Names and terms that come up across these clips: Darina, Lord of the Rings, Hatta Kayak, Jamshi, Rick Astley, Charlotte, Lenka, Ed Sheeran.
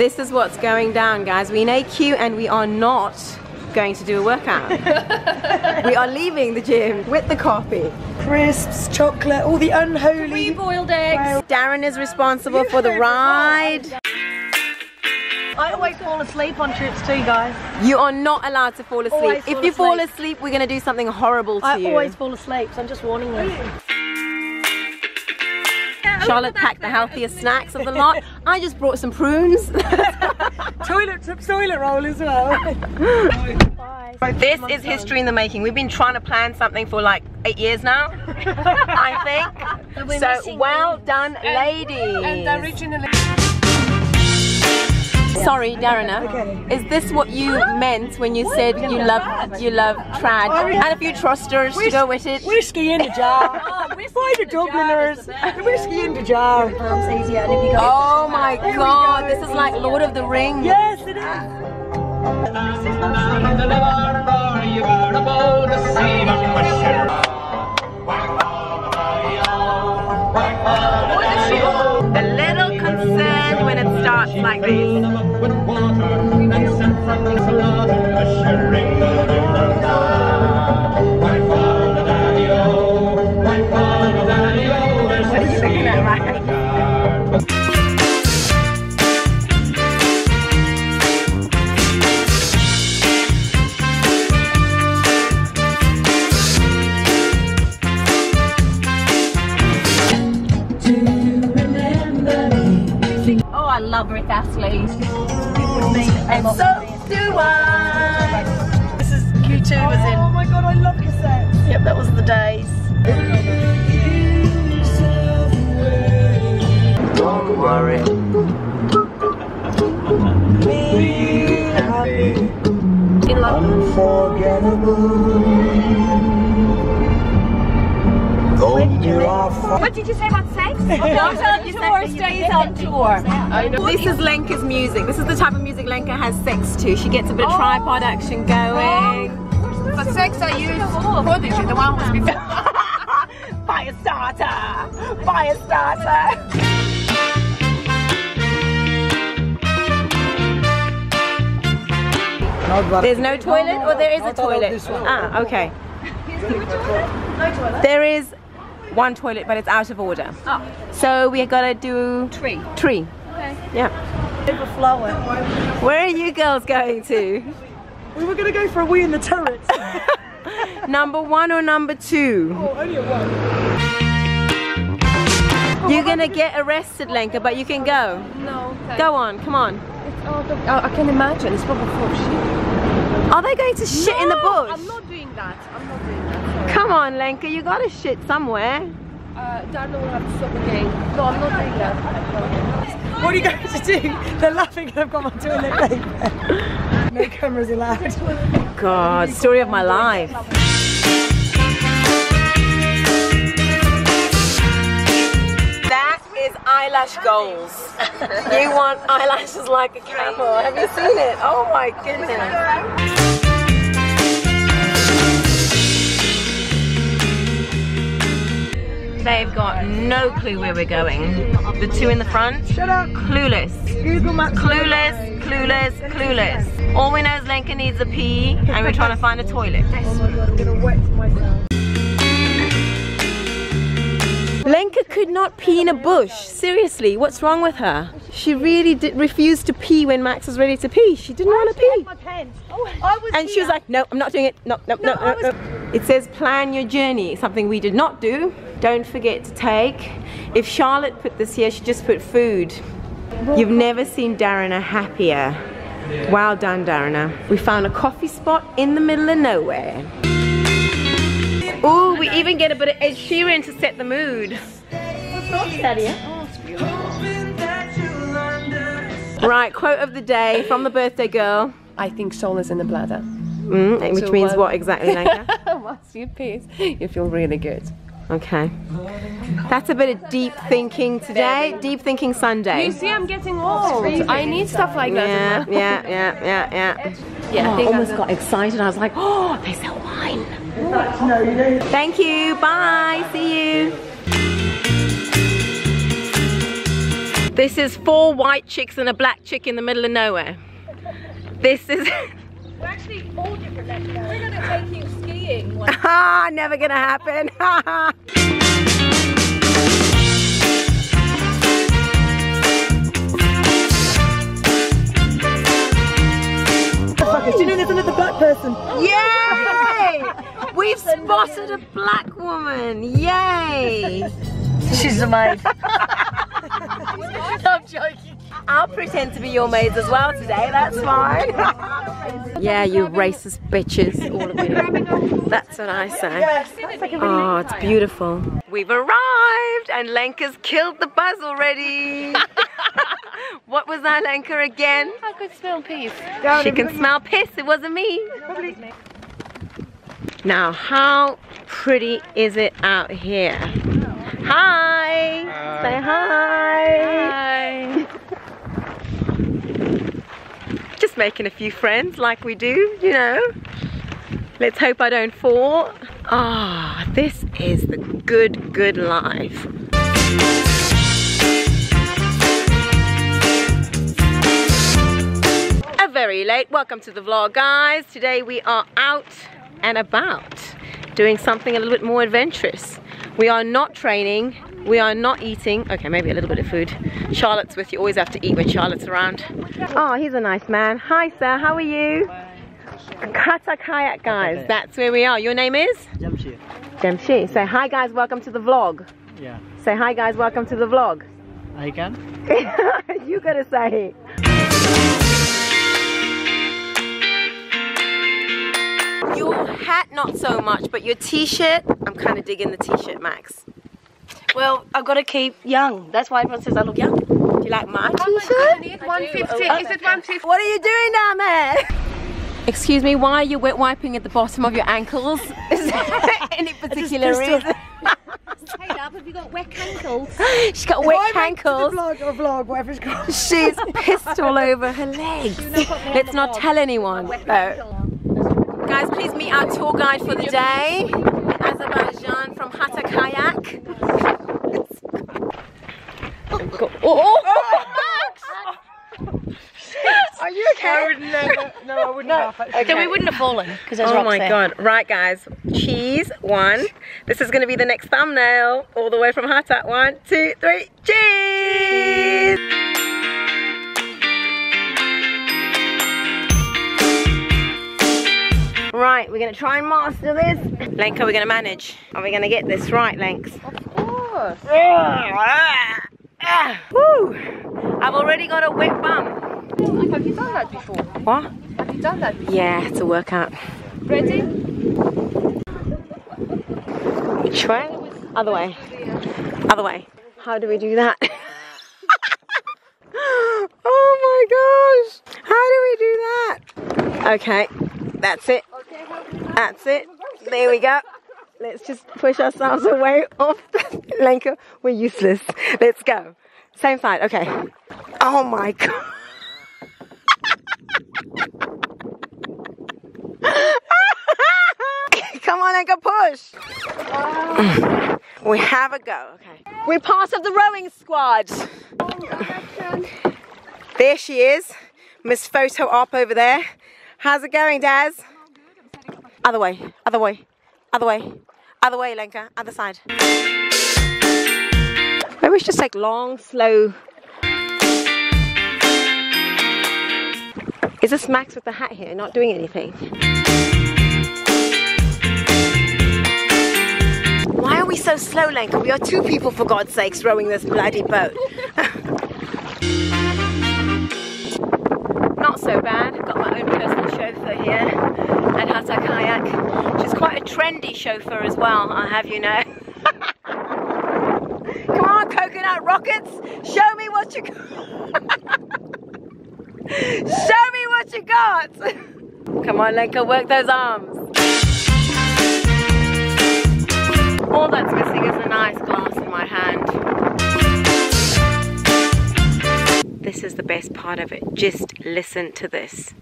This is what's going down, guys. We know Q and we are not going to do a workout. We are leaving the gym with the coffee, crisps, chocolate, all the unholy boiled eggs. Darren is responsible for the ride. I always fall asleep on trips too, guys. You are not allowed to fall asleep. If you fall asleep, we're going to do something horrible to you. I always fall asleep, so I'm just warning you. Charlotte packed the healthiest snacks of the lot. I just brought some prunes. toilet roll as well. This is history in the making. We've been trying to plan something for like 8 years now, I think. So well done, ladies. And originally... Sorry, Darina. Okay. Is this what you meant when you said you love trad? And a few trusters to go with it. Whiskey in a jar. Why the Dubliners? Whiskey in the jar. Oh my God! This is like Lord of the Rings. Yes, it is. The little concern when it starts like this. Oh, I love Rick Astley. And so do I. This is Q2 was in. Oh my God, I love cassettes. Yep, that was the days. Don't worry. Be happy. In love. Unforgettable. What did you say about sex? Don't tell you sex stays on tour. I know. This is Lenka's music. This is the type of music Lenka has sex to. She gets a bit of tripod action going. For sex I use footage, the one was before. Firestarter! Firestarter! There's no toilet, or there is a toilet? Ah, okay. There is one toilet, but it's out of order. Oh. So we gotta do tree. Okay. Yeah. Overflowing. Where are you girls going to? We were gonna go for a wee in the turret. Number one or number two? Oh, only a one. You're gonna get arrested, Lenka, but you can go. No. Okay. Go on. Come on. It's all the, I can imagine. It's probably full of shit. Are they going to shit in the bush? I'm not doing that. I'm not doing that. Come on, Lenka, you gotta shit somewhere. Darina will have to stop the game. No, I'm not doing that. What are you going to do? They're laughing and I've got my toilet paper. No cameras allowed. God, story of my life. That is eyelash goals. You want eyelashes like a camel. Have you seen it? Oh my goodness. They've got no clue where we're going. The two in the front, clueless. Clueless. All we know is Lenka needs a pee and we're trying to find a toilet. Oh my God, I'm gonna wet myself. Lenka could not pee in a bush. Seriously, what's wrong with her? She really did refuse to pee when Max was ready to pee. She didn't want to pee. And she was like, no, I'm not doing it. No. It says plan your journey, something we did not do. Don't forget to take. If Charlotte put this here, she just put food. You've never seen Darina happier. Well done, Darina. We found a coffee spot in the middle of nowhere. Ooh, we even get a bit of Ed Sheeran to set the mood. Right, quote of the day from the birthday girl. I think soul is in the bladder. Which so means what exactly, Lenka? Once you piss, you feel really good. Okay. That's a bit of deep thinking today. Deep thinking Sunday. You see, I'm getting old. I need stuff like that. Yeah. I almost got excited. I was like, oh, they sell wine. Thank you. Bye. See you. This is 4 white chicks and a black chick in the middle of nowhere. This is... We're actually 4 different left. We're going to take you skiing. Ah, never going to happen. Do you know there's another black person? Yay! We've spotted a black woman. Yay! She's a maid. I'm joking. I'll pretend to be your maids as well today, that's fine. Yeah, you racist bitches, all of you. That's what I say. Oh, it's beautiful. We've arrived and Lenka's killed the buzz already. What was I, Lenka, again? I could smell piss. She can smell piss, it wasn't me. Now, how pretty is it out here? Hi! Say hi! Hi! Just making a few friends like we do, you know. Let's hope I don't fall. Ah, oh, this is the good, good life. A very late welcome to the vlog, guys. Today we are out and about doing something a little bit more adventurous. We are not training, we are not eating. Okay, maybe a little bit of food. Charlotte's with you, always have to eat when Charlotte's around. Oh, he's a nice man. Hi, sir, how are you? Hatta Kayak, guys, that's where we are. Your name is? Jamshi. Jamshi. Say hi, guys, welcome to the vlog. Yeah. Say hi, guys, welcome to the vlog. I can? You gotta say it. Your hat, not so much, but your t-shirt, I'm kind of digging the t-shirt, Max. Well, I've got to keep young. That's why everyone says I look young. Do you like my t-shirt? Is it 150? What are you doing down there? Excuse me, why are you wet wiping at the bottom of your ankles? Is there any particular reason? Hey, love, have you got wet ankles? She's got wet ankles. Vlog, whatever it's called. She's pissed all over her legs. Let's not tell anyone. So. Guys, please meet our tour guide for the day. Azerbaijan from Hatta Kayak. Oh! Are you okay? I would never, no, I wouldn't laugh. Okay. So we wouldn't have fallen because there's rocks there. Oh my god. Right, guys. Cheese. 1. This is going to be the next thumbnail. All the way from Hatta. 1, 2, 3. Cheese! Right, we're going to try and master this. Lenka, we're going to manage. Are we going to get this right, Lenks? Of course. Woo! I've already got a wet bum. Like, have you done that before? What? Have you done that before? Yeah, it's a workout. Ready? Which way? Other way. Other way. How do we do that? Oh my gosh! How do we do that? Okay, that's it. That's it. There we go. Let's just push ourselves away off the Lenka. We're useless. Let's go. Same side, okay. Oh my god. Come on, Lenka, push. Wow. We have a go. Okay. We're part of the rowing squad. Oh, there she is, Miss Photo Op over there. How's it going, Daz? Other way, other way, other way, other way, Lenka. Other side. Maybe we should just take long, slow. Is this Max with the hat here, not doing anything? Why are we so slow, Lenka? We are 2 people, for God's sakes, rowing this bloody boat. Not so bad. I've got my own personal chauffeur here at Hatta Kayak. She's quite a trendy chauffeur as well, I'll have you know. Come on, coconut rockets! Show me what you Show me what you got! Come on, Lenka, work those arms. All that's missing is a nice glass in my hand. This is the best part of it. Just listen to this.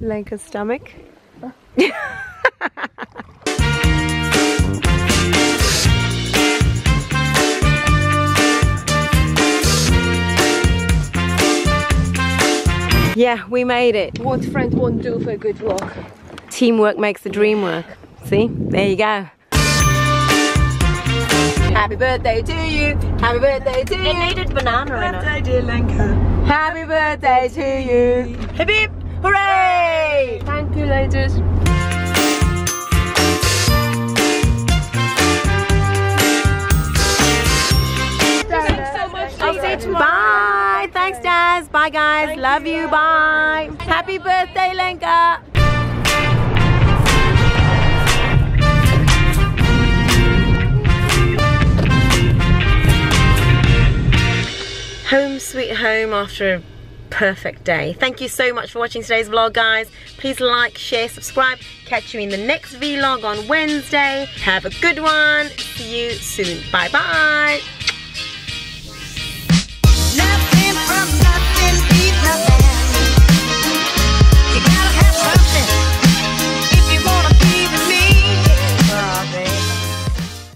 Lenka's stomach. Yeah, we made it. What friend won't do for a good walk? Teamwork makes the dream work. See? There you go. Happy birthday to you. Happy birthday to you. It needed banana in it. Happy birthday, dear Lenka. Happy birthday to you. Hip hip. Hooray! Thank you, ladies. Bye. Thanks, Jazz. Bye, guys. Thank Love you. Bye. Happy birthday, Lenka. Home sweet home after a perfect day. Thank you so much for watching today's vlog, guys. Please like, share, subscribe. Catch you in the next vlog on Wednesday. Have a good one. See you soon. Bye-bye.